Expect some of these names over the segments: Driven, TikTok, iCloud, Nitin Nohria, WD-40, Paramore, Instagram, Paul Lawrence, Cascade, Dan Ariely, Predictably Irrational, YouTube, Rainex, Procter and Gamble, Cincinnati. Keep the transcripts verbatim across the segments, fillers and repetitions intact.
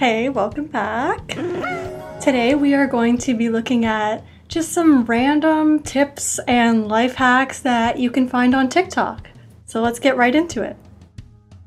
Hey, welcome back. Today we are going to be looking at just some random tips and life hacks that you can find on TikTok. So let's get right into it.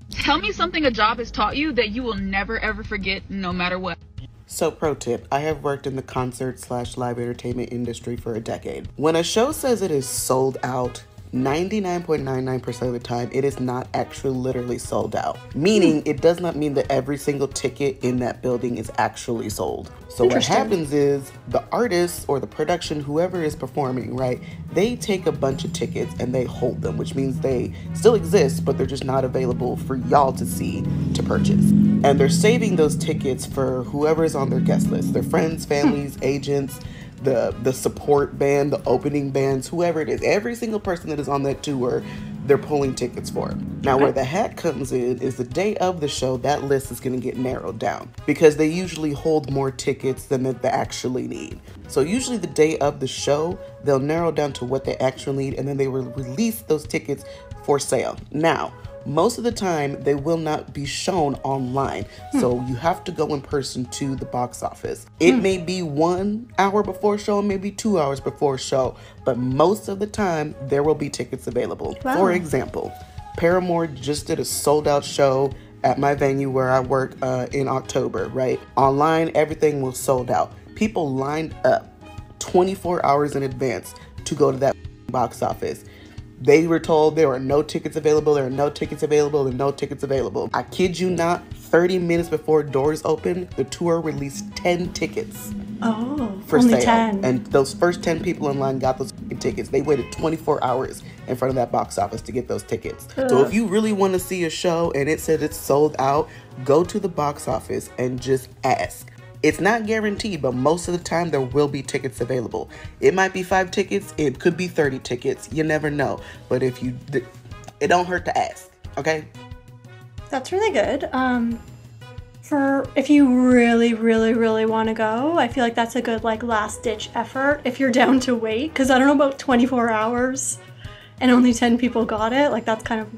Tell me something a job has taught you that you will never ever forget, no matter what. So pro tip, I have worked in the concert slash live entertainment industry for a decade. When a show says it is sold out, ninety-nine point nine nine percent of the time, it is not actually literally sold out. Meaning, it does not mean that every single ticket in that building is actually sold. So what happens is the artists or the production, whoever is performing, right, they take a bunch of tickets and they hold them, which means they still exist, but they're just not available for y'all to see, to purchase. And they're saving those tickets for whoever's on their guest list, their friends, families, hmm. agents, the the support band, the opening bands, whoever it is. Every single person that is on that tour, they're pulling tickets for it. Now, where the hack comes in is the day of the show, that list is gonna get narrowed down because they usually hold more tickets than that they actually need. So usually the day of the show, they'll narrow down to what they actually need, and then they will release those tickets for sale. Now, most of the time, they will not be shown online. Hmm. So you have to go in person to the box office. It hmm. may be one hour before show, maybe two hours before show, but most of the time, there will be tickets available. Wow. For example, Paramore just did a sold out show at my venue where I work uh, in October, right? Online, everything was sold out. People lined up twenty-four hours in advance to go to that box office. They were told there are no tickets available, there are no tickets available, there are no tickets available. I kid you not, thirty minutes before doors open, the tour released ten tickets. Oh, for only sale. ten. And those first ten people in line got those tickets. They waited twenty-four hours in front of that box office to get those tickets. Ugh. So if you really want to see a show and it said it's sold out, go to the box office and just ask. It's not guaranteed, but most of the time there will be tickets available. It might be five tickets, it could be thirty tickets, you never know. But if you, it don't hurt to ask, okay? That's really good. Um, for if you really, really, really wanna go, I feel like that's a good like last ditch effort if you're down to wait, cause I don't know about twenty-four hours and only ten people got it, like that's kind of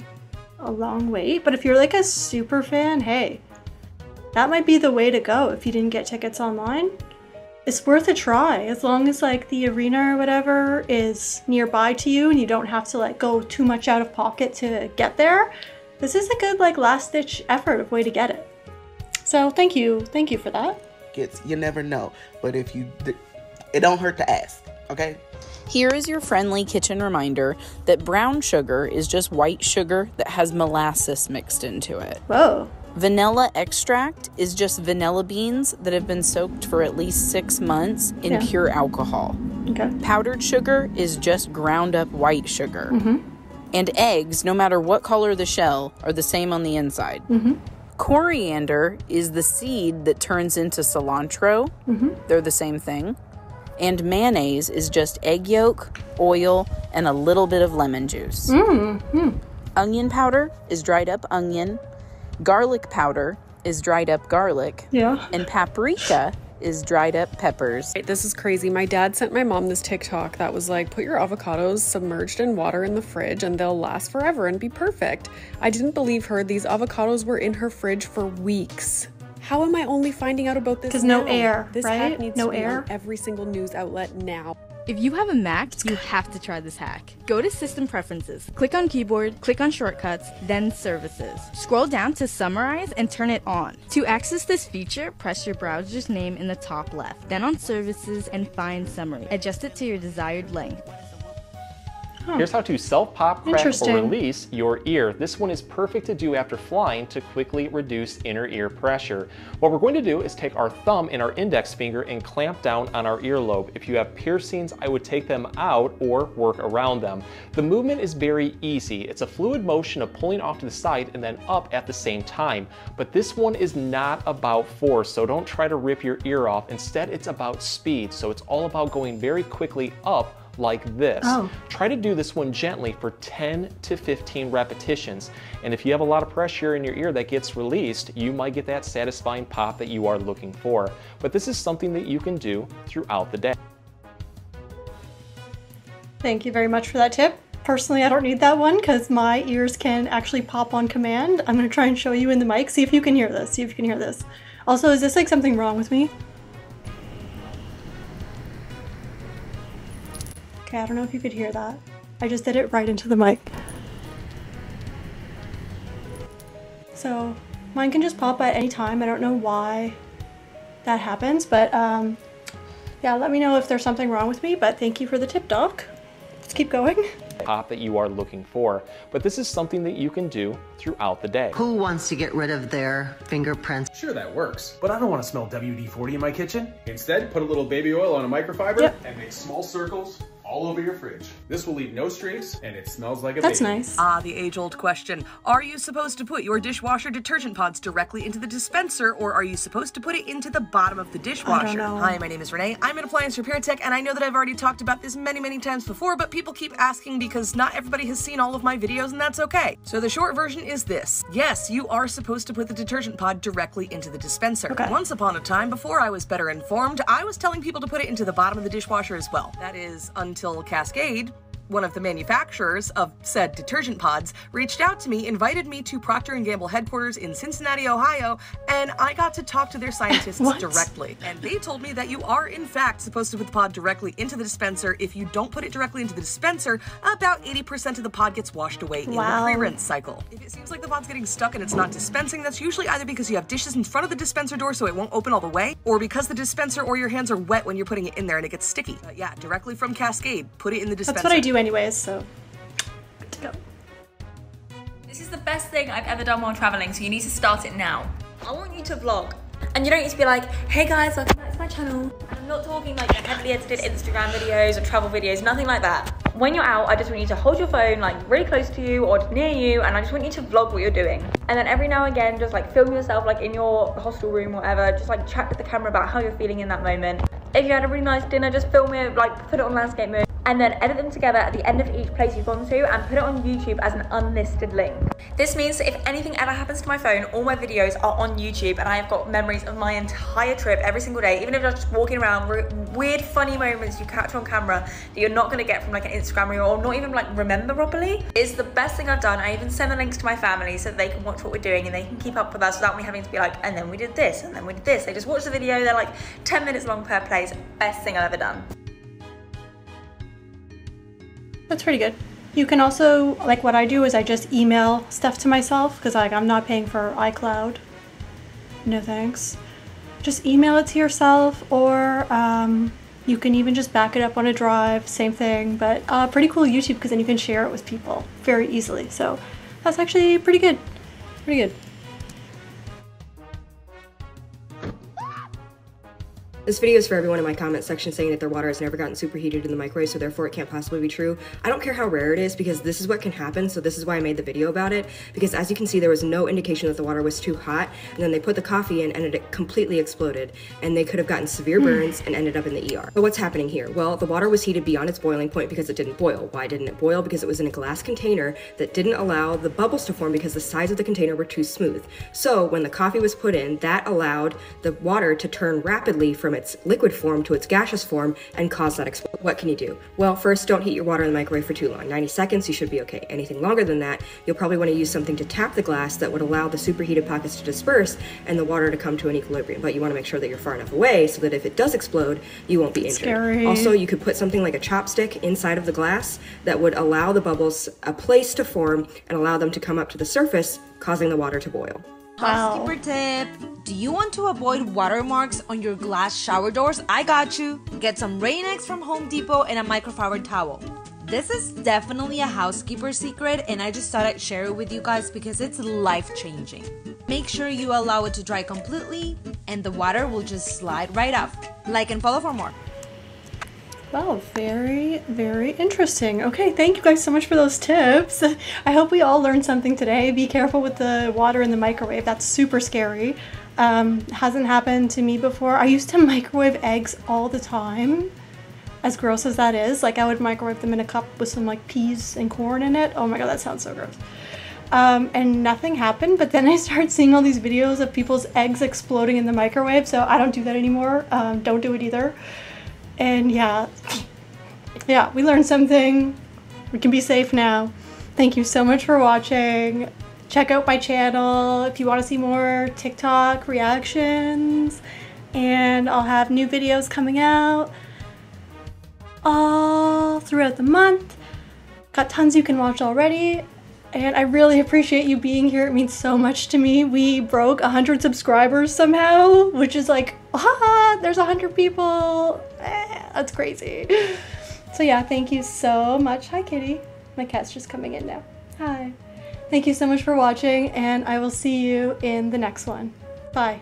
a long wait. But if you're like a super fan, hey, that might be the way to go if you didn't get tickets online. It's worth a try as long as like the arena or whatever is nearby to you and you don't have to like go too much out of pocket to get there. This is a good like last ditch effort of way to get it. So thank you, thank you for that. It's, you never know, but if you, it don't hurt to ask, okay? Here is your friendly kitchen reminder that brown sugar is just white sugar that has molasses mixed into it. Whoa. Vanilla extract is just vanilla beans that have been soaked for at least six months in yeah. pure alcohol. Okay. Powdered sugar is just ground up white sugar. Mm-hmm. And eggs, no matter what color the shell, are the same on the inside. Mm-hmm. Coriander is the seed that turns into cilantro. Mm-hmm. They're the same thing. And mayonnaise is just egg yolk, oil, and a little bit of lemon juice. Mm-hmm. Onion powder is dried up onion. Garlic powder is dried up garlic. Yeah. And paprika is dried up peppers. This is crazy. My dad sent my mom this TikTok that was like, put your avocados submerged in water in the fridge and they'll last forever and be perfect. I didn't believe her. These avocados were in her fridge for weeks. How am I only finding out about this? Because no air, this right? hack needs no to be air. On every single news outlet now. If you have a Mac, you have to try this hack. Go to System Preferences, click on Keyboard, click on Shortcuts, then Services. Scroll down to Summarize and turn it on. To access this feature, press your browser's name in the top left, then on Services and find Summary. Adjust it to your desired length. Huh. Here's how to self-pop, crack, or release your ear. This one is perfect to do after flying to quickly reduce inner ear pressure. What we're going to do is take our thumb and our index finger and clamp down on our earlobe. If you have piercings, I would take them out or work around them. The movement is very easy. It's a fluid motion of pulling off to the side and then up at the same time. But this one is not about force, so don't try to rip your ear off. Instead, it's about speed. So it's all about going very quickly up like this. Oh. Try to do this one gently for ten to fifteen repetitions. And if you have a lot of pressure in your ear that gets released, you might get that satisfying pop that you are looking for. But this is something that you can do throughout the day. Thank you very much for that tip. Personally, I don't need that one because my ears can actually pop on command. I'm going to try and show you in the mic. See if you can hear this. See if you can hear this. Also, is this like something wrong with me? Okay, I don't know if you could hear that. I just did it right into the mic. So mine can just pop at any time. I don't know why that happens, but um, yeah, let me know if there's something wrong with me, but thank you for the tip, Doc. Let's keep going. Pop that you are looking for, but this is something that you can do throughout the day. Who wants to get rid of their fingerprints? Sure, that works, but I don't want to smell W D forty in my kitchen. Instead, put a little baby oil on a microfiber, yep, and make small circles all over your fridge. This will leave no streaks, and it smells like a That's baby. That's nice. Ah, the age-old question. Are you supposed to put your dishwasher detergent pods directly into the dispenser, or are you supposed to put it into the bottom of the dishwasher? I don't know. Hi, my name is Renee. I'm an appliance repair tech, and I know that I've already talked about this many, many times before, but people keep asking because not everybody has seen all of my videos, and that's okay. So the short version is this. Yes, you are supposed to put the detergent pod directly into the dispenser. Okay. Once upon a time, before I was better informed, I was telling people to put it into the bottom of the dishwasher as well. That is untrue. Until Cascade, one of the manufacturers of said detergent pods, reached out to me, invited me to Procter and Gamble headquarters in Cincinnati, Ohio, and I got to talk to their scientists directly. And they told me that you are, in fact, supposed to put the pod directly into the dispenser. If you don't put it directly into the dispenser, about eighty percent of the pod gets washed away wow. in the pre-rinse cycle. If it seems like the pod's getting stuck and it's not dispensing, that's usually either because you have dishes in front of the dispenser door so it won't open all the way, or because the dispenser or your hands are wet when you're putting it in there and it gets sticky. But yeah, directly from Cascade, put it in the dispenser. That's what I do anyways, so good to go. This is the best thing I've ever done while traveling, so you need to start it now. I want you to vlog, and you don't need to be like, hey guys, welcome back to my channel. I'm not talking like heavily edited Instagram videos or travel videos, nothing like that. When you're out, I just want you to hold your phone like really close to you or near you, and I just want you to vlog what you're doing. And then every now and again, just like film yourself like in your hostel room or whatever, just like chat with the camera about how you're feeling in that moment. If you had a really nice dinner, just film it, like put it on landscape mode, and then edit them together at the end of each place you've gone to and put it on YouTube as an unlisted link. This means that if anything ever happens to my phone, all my videos are on YouTube, and I have got memories of my entire trip every single day, even if you're just walking around, weird funny moments you catch on camera that you're not gonna get from like an Instagram reel or not even like remember properly. It's the best thing I've done. I even send the links to my family so that they can watch what we're doing and they can keep up with us without me having to be like, and then we did this, and then we did this. They just watch the video, they're like ten minutes long per place. Best thing I've ever done. That's pretty good. You can also, like what I do is I just email stuff to myself because like I'm not paying for iCloud. No thanks. Just email it to yourself, or um, you can even just back it up on a drive, same thing, but uh, pretty cool YouTube because then you can share it with people very easily. So that's actually pretty good, pretty good. This video is for everyone in my comment section saying that their water has never gotten superheated in the microwave, so therefore it can't possibly be true. I don't care how rare it is, because this is what can happen, so this is why I made the video about it, because as you can see, there was no indication that the water was too hot, and then they put the coffee in and it completely exploded, and they could have gotten severe burns and ended up in the E R. So what's happening here? Well, the water was heated beyond its boiling point because it didn't boil. Why didn't it boil? Because it was in a glass container that didn't allow the bubbles to form because the sides of the container were too smooth. So when the coffee was put in, that allowed the water to turn rapidly from its liquid form to its gaseous form and cause that explosion. What can you do? Well, first, don't heat your water in the microwave for too long. ninety seconds, you should be okay. Anything longer than that, you'll probably want to use something to tap the glass that would allow the superheated pockets to disperse and the water to come to an equilibrium. But you want to make sure that you're far enough away so that if it does explode, you won't be injured. Scary. Also, you could put something like a chopstick inside of the glass that would allow the bubbles a place to form and allow them to come up to the surface, causing the water to boil. Wow. Housekeeper tip. Do you want to avoid watermarks on your glass shower doors? I got you. Get some Rainex from Home Depot and a microfiber towel. This is definitely a housekeeper secret, and I just thought I'd share it with you guys because it's life-changing. Make sure you allow it to dry completely, and the water will just slide right off. Like and follow for more. Wow, very, very interesting. Okay, thank you guys so much for those tips. I hope we all learned something today. Be careful with the water in the microwave. That's super scary. Um, hasn't happened to me before. I used to microwave eggs all the time. As gross as that is, like I would microwave them in a cup with some like peas and corn in it. Oh my God, that sounds so gross. Um, and nothing happened, but then I started seeing all these videos of people's eggs exploding in the microwave, so I don't do that anymore. Um, don't do it either. And yeah, yeah, we learned something. We can be safe now. Thank you so much for watching. Check out my channel if you want to see more TikTok reactions, and I'll have new videos coming out all throughout the month. Got tons you can watch already, and I really appreciate you being here. It means so much to me. We broke one hundred subscribers somehow, which is like, ah, there's one hundred people. Eh, that's crazy. So yeah, thank you so much. Hi, kitty. My cat's just coming in now. Hi. Thank you so much for watching, and I will see you in the next one. Bye.